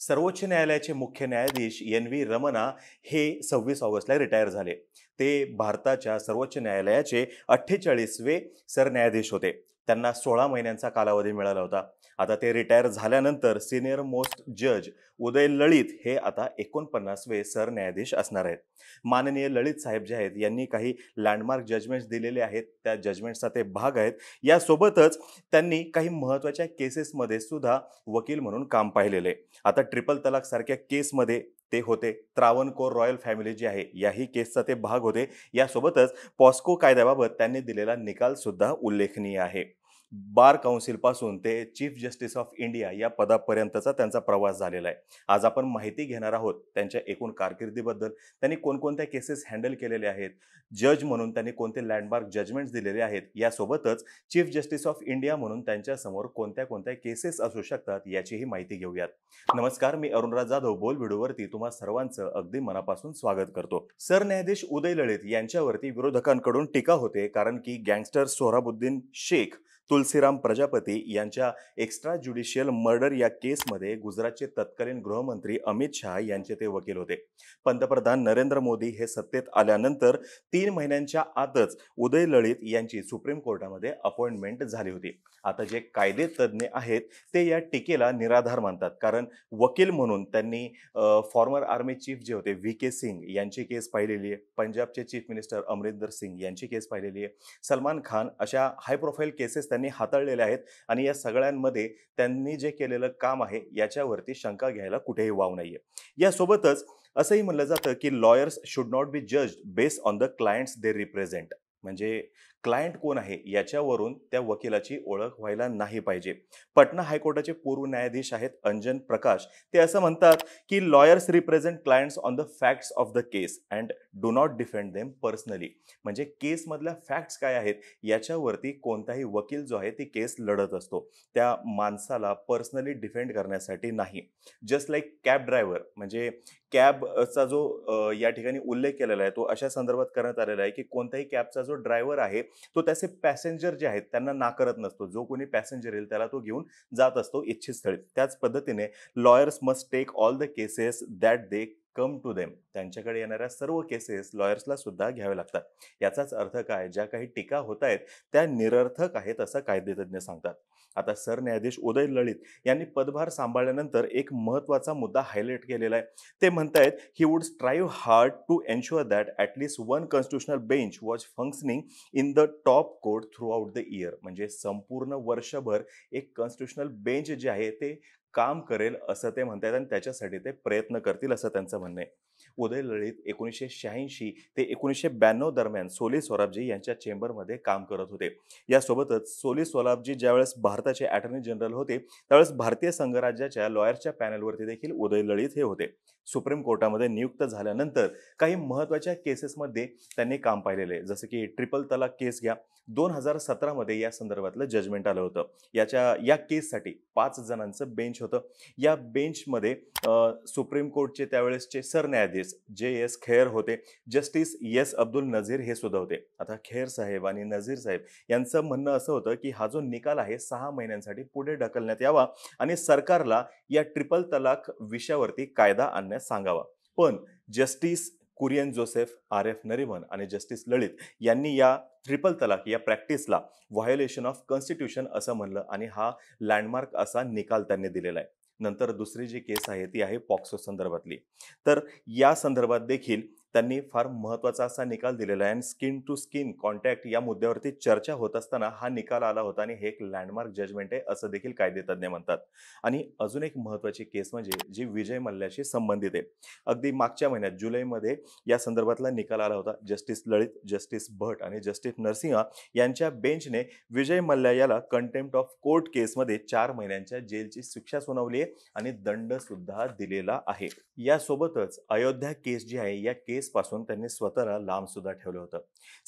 सर्वोच्च न्यायालयाचे मुख्य न्यायाधीश एनवी रमना हे 26 ऑगस्टला रिटायर झाले। ते भारताच्या सर्वोच्च न्यायालयाचे 48वे सरन्यायाधीश होते। त्यांना 16 महिन्यांचा कालावधी मिळाला होता। आता ते रिटायर झाल्यानंतर सिनियर मोस्ट जज उदय लळित हे आता 49वे सरन्यायाधीश असणार आहेत। माननीय लळित साहेब जे आहेत यांनी काही लँडमार्क जजमेंट्स दिलेले आहेत, त्या जजमेंट्सचा ते भाग आहेत। यासोबतच त्यांनी काही महत्त्वाच्या केसेसमध्ये सुद्धा वकील म्हणून काम पाहिलेले। आता ट्रिपल तलाक सारख्या केसमध्ये ते होते, त्रावणकोर रॉयल फॅमिली जी आहे याही केसचा ते भाग होते। यासोबतच पॉस्को कायद्याबाबत त्यांनी दिलेला निकाल सुद्धा उल्लेखनीय आहे। बार काउन्सिलपासून ते चीफ जस्टिस ऑफ इंडिया या पदापर्यंतचा त्यांचा प्रवास झालेला आहे। आज आपण माहिती घेणार आहोत त्यांच्या एकूण कारकिर्दीबद्दल, त्यांनी कोणकोणत्या केसेस हँडल केलेले आहेत, जज म्हणून त्यांनी कोणते लँडमार्क जजमेंट्स दिलेले आहेत, यासोबतच चीफ जस्टिस ऑफ इंडिया म्हणून त्यांच्यासमोर कोणत्या कोणत्या केसेस असू शकतात याचीही माहिती घेऊयात। नमस्कार, मी अरुणराज जाधव, बोलबिडूवरती तुम्हा सर्वांचं अगदी मनापासून स्वागत करतो। सरन्यायाधीश उदय लळित यांच्यावरती विरोधकांकडून टीका होते, कारण की गँगस्टर सोहराबुद्दीन शेख, तुलसीराम प्रजापति यांच्या एक्स्ट्रा ज्युडिशियल मर्डर या केसमध्ये गुजरातचे तत्कालीन गृहमंत्री अमित शाह यांचे ते वकील होते। पंतप्रधान नरेंद्र मोदी हे सत्तेत आल्यानंतर 3 महिन्यांच्या आतच उदय लळित यांची सुप्रीम कोर्टामध्ये अपॉइंटमेंट झाली होती। आता जे कायदे तज्ज्ञ आहेत ते या टीकेला निराधार मानतात, कारण वकील म्हणून त्यांनी फॉर्मर आर्मी चीफ जे होते VK सिंग यांची केस पाहिलेली आहे, पंजाबचे चीफ मिनिस्टर अमरिंदर सिंग यांची केस पाहिलेली आहे, सलमान खान अशा हाय प्रोफाइल केसेस हाताळलेले आहेत। आणि या सगळ्यांमध्ये त्यांनी जे केलेलं काम आहे याच्यावरती शंका घ्यायला कुठेही वाव नाहीये। यासोबतच असंही म्हटलं जातं की lawyers should not be judged based on the clients they represent, म्हणजे क्लायंट कोण आहे याच्यावरून त्या वकिलाची ओळख व्हायला नाही पाहिजे। पटना हायकोर्टाचे पूर्व न्यायाधीश आहेत अंजन प्रकाश, ते असं म्हणतात की lawyers represent clients on the facts of the case and do not defend them personally, म्हणजे केसमधल्या फॅक्ट्स काय आहेत याच्यावरती कोणताही वकील जो आहे ती केस लढत असतो, त्या माणसाला पर्सनली डिफेंड करण्यासाठी नाही। जस्ट लाईक कॅब ड्रायव्हर, म्हणजे कॅबचा जो या ठिकाणी उल्लेख केलेला आहे तो अशा संदर्भात करण्यात आलेला आहे की कोणताही कॅबचा जो ड्रायव्हर आहे तो त्याचे पॅसेंजर जे आहेत त्यांना नाकारत नसतो, जो कोणी पॅसेंजर येईल त्याला तो घेऊन जात असतो इच्छित स्थळी। त्याच पद्धतीने lawyers must take all the cases that they come to them, त्यांच्याकडे येणाऱ्या सर्व केसेस लॉयर्सला सुद्धा घ्यावे लागतात। याचाच अर्थ काय, ज्या काही टीका होत आहेत त्या निरर्थक आहेत असं कायदेतज्ञ सांगतात। आता सरन्यायाधीश उदय लळित यांनी पदभार सांभाळल्यानंतर एक महत्त्वाचा मुद्दा हायलाइट केलेला आहे। ते म्हणतायत ही would strive hard to ensure that at least one constitutional bench was functioning in the top court throughout the year, म्हणजे संपूर्ण वर्षभर एक कॉन्स्टिट्युशनल बेंच जे आहे ते काम करेल असं ते म्हणतात आणि त्याच्यासाठी ते प्रयत्न करतील असं त्यांचं म्हणणं आहे। उदय लळित 1986 ते 1992 दरम्यान सोली सोराबजी यांच्या चेंबरमध्ये काम करत होते। यासोबतच सोली सोराबजी ज्यावेळेस भारताचे अटॉर्नी जनरल होते त्यावेळेस भारतीय संघराज्याच्या लॉयर्सच्या पॅनलवरती देखील उदय लळित हे होते। सुप्रीम कोर्टामध्ये नियुक्त झाल्यानंतर काही महत्त्वाच्या केसेसमध्ये त्यांनी काम पाहिलेले, जसं की ट्रिपल तलाक केस घ्या, 2017 मध्ये या संदर्भातलं जजमेंट आलं होतं। या केससाठी 5 जणांचं बेंच होतं। या बेंचमध्ये सुप्रीम कोर्टचे त्यावेळेसचे सरन्यायाधीश JS खेर होते, जस्टिस S अब्दुल नझीर हे सुद्धा होते। आता खेर साहेब आणि नझीर साहेब यांचं म्हणणं असं होतं की हा जो निकाल आहे 6 महिन्यांसाठी पुढे ढकलण्यात यावा आणि सरकारला या ट्रिपल तलाक विषयावरती कायदा आणण्यास सांगावा। पण जस्टिस कुरियन जोसेफ, RF नरिमन आणि जस्टिस लळित यांनी या ट्रिपल तलाक या प्रॅक्टिसला व्हायोलेशन ऑफ कॉन्स्टिट्यूशन असं म्हणलं आणि हा लँडमार्क असा निकाल त्यांनी दिलेला आहे। नंतर दुसरी जी केस आहे ती आहे पॉक्सो संदर्भातली, तर या संदर्भात देखील त्यांनी फार महत्त्वाचा असा निकाल दिलेला आहे। आणि स्किन टू स्किन कॉन्टॅक्ट या मुद्द्यावरती चर्चा होत असताना हा निकाल आला होता आणि हे एक लँडमार्क जजमेंट आहे असं देखील कायदेतज्ञ म्हणतात। आणि अजून एक महत्त्वाची केस म्हणजे जी विजय मल्ल्याशी संबंधित आहे, अगदी मागच्या महिन्यात जुलैमध्ये या संदर्भातला निकाल आला होता। जस्टिस लळित, जस्टिस भट आणि जस्टिस नरसिंहा यांच्या बेंचने विजय मल्ल्या याला कंटेम्प्ट ऑफ कोर्ट केसमध्ये 4 महिन्यांच्या जेलची शिक्षा सुनावली आहे आणि दंडसुद्धा दिलेला आहे। यासोबतच अयोध्या केस जी आहे या केसपासून त्यांनी स्वतःला लांब सुद्धा ठेवलं होतं।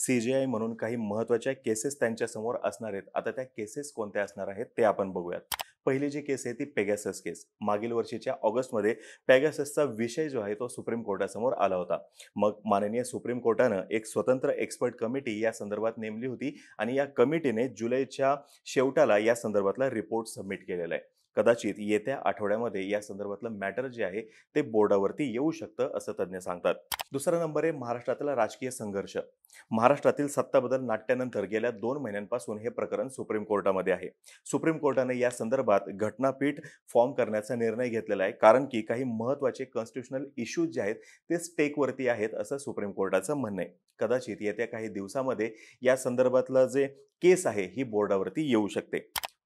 CJI म्हणून काही महत्त्वाच्या केसेस त्यांच्यासमोर असणार आहेत। आता त्या केसेस कोणत्या असणार आहेत ते आपण बघूयात। पहिली जी केस आहे ती पेगॅसस केस, मागील वर्षीच्या ऑगस्टमध्ये पेगॅससचा विषय जो आहे तो सुप्रीम कोर्टासमोर आला होता। मग माननीय सुप्रीम कोर्टानं एक स्वतंत्र एक्सपर्ट कमिटी या संदर्भात नेमली होती आणि या कमिटीने जुलैच्या शेवटाला या संदर्भातला रिपोर्ट सबमिट केलेला आहे। कदाचित येत्या आठवड्यामध्ये या संदर्भातलं मॅटर जे आहे ते बोर्डावरती येऊ शकतं असं तज्ज्ञ सांगतात. दुसरा नंबर आहे महाराष्ट्रातला राजकीय संघर्ष. महाराष्ट्रातील सत्ता बदल नाट्यानंतर गेल्या 2 महिन्यांपासून हे प्रकरण सुप्रीम कोर्टामध्ये आहे. सुप्रीम कोर्टाने या संदर्भात घटनापीठ फॉर्म करण्याचा निर्णय घेतलेला आहे, कारण की काही महत्त्वाचे कॉन्स्टिट्यूशनल इश्यूज जे आहेत ते स्टेकवरती आहेत असं सुप्रीम कोर्टाचं म्हणणं आहे. कदाचित येत्या काही दिवसांमध्ये या संदर्भातला जे केस आहे ही बोर्डावरती येऊ शकते.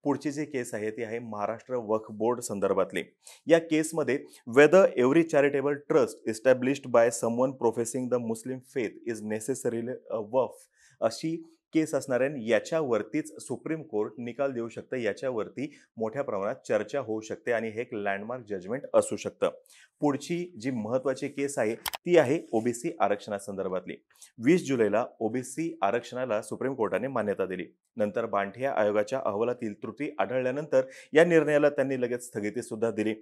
पुढची जी केस आहे ती आहे महाराष्ट्र वक्फ बोर्ड संदर्भातली. या केसमध्ये whether every charitable trust established by someone professing the Muslim faith is necessarily a waqf अशी केस असणार आहे. याच्यावरतीच सुप्रीम कोर्ट निकाल देऊ शकतं, याच्यावरती मोठ्या प्रमाणात चर्चा होऊ शकते आणि हे एक लँडमार्क जजमेंट असू शकतं. पुढची जी महत्त्वाची केस आहे ती आहे ओबीसी आरक्षणासंदर्भातली. 20 जुलैला ओबीसी आरक्षणाला सुप्रीम कोर्टाने मान्यता दिली. नंतर बांठिया आयोगाच्या अहवालातील त्रुटी आढळल्यानंतर या निर्णयाला त्यांनी लगेच स्थगितीसुद्धा दिली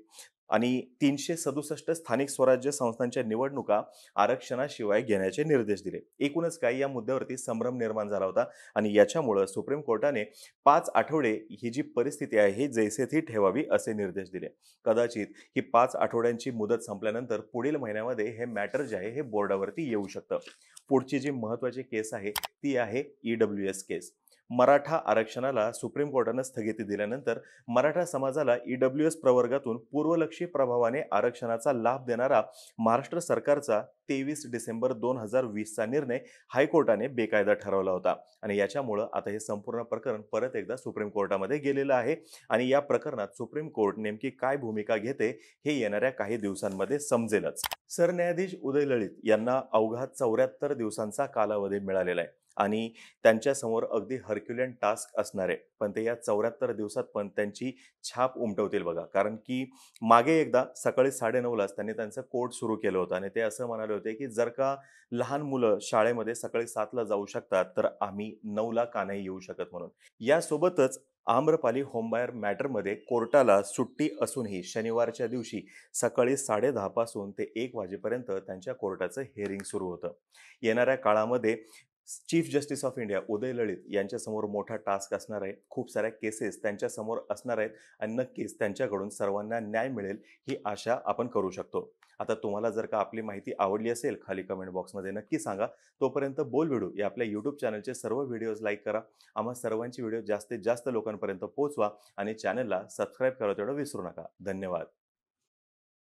आणि 367 स्थानिक स्वराज्य संस्थांच्या निवडणुका आरक्षणाशिवाय घेण्याचे निर्देश दिले. एकूणच काही या मुद्द्यावरती संभ्रम निर्माण झाला होता आणि याच्यामुळे सुप्रीम कोर्टाने 5 आठवडे ही जी परिस्थिती आहे ही जैसे ती ठेवावी असे निर्देश दिले. कदाचित ही 5 आठवड्यांची मुदत संपल्यानंतर पुढील महिन्यामध्ये हे मॅटर जे आहे हे बोर्डावरती येऊ शकतं. पुढची जी महत्त्वाची केस आहे ती आहे EWS केस. मराठा आरक्षणाला सुप्रीम कोर्टानं स्थगिती दिल्यानंतर मराठा समाजाला EWS प्रवर्गातून पूर्वलक्षी प्रभावाने आरक्षणाचा लाभ देणारा महाराष्ट्र सरकारचा 23 डिसेंबर 2020चा निर्णय हायकोर्टाने बेकायदा ठरवला होता आणि याच्यामुळं आता हे संपूर्ण प्रकरण परत एकदा सुप्रीम कोर्टामध्ये गेलेलं आहे आणि या प्रकरणात सुप्रीम कोर्ट नेमकी काय भूमिका घेते हे येणाऱ्या काही दिवसांमध्ये समजेलच. सरन्यायाधीश उदय लळित यांना अवघा 74 दिवसांचा कालावधी मिळालेला आहे आणि त्यांच्यासमोर अगदी हर्क्युलियन टास्क असणार आहे, पण ते या 74 दिवसात पण त्यांची छाप उमटवतील बघा. कारण की मागे एकदा सकाळी 9:30लाच त्यांनी त्यांचं कोर्ट सुरू केलं होतं आणि ते असं म्हणाले होते की जर का लहान मुलं शाळेमध्ये सकाळी 7ला जाऊ शकतात तर आम्ही 9ला का नाही येऊ शकत म्हणून. यासोबतच अम्रपाली होमबायर मॅटरमध्ये कोर्टाला सुट्टी असूनही शनिवारच्या दिवशी सकाळी 10:30पासून ते 1 वाजेपर्यंत त्यांच्या कोर्टाचं हिअरिंग सुरू होतं. येणाऱ्या काळामध्ये chief justice of India Uday Lalit यांच्यासमोर मोठा टास्क असणार आहे. खूप साऱ्या केसेस त्यांच्यासमोर असणार आहेत आणि नक्कीच त्यांच्याकडून सर्वांना न्याय मिळेल ही आशा आपण करू शकतो. आता तुम्हाला जर का आपली माहिती आवडली असेल खाली कमेंट बॉक्समध्ये नक्की सांगा. तोपर्यंत बोलबिडू या आपल्या यूट्यूब चॅनलचे सर्व व्हिडिओज लाईक करा, आम्हा सर्वांची व्हिडिओ जास्तीत जास्त लोकांपर्यंत पोहोचवा आणि चॅनलला सबस्क्राईब करा तेवढं विसरू नका. धन्यवाद.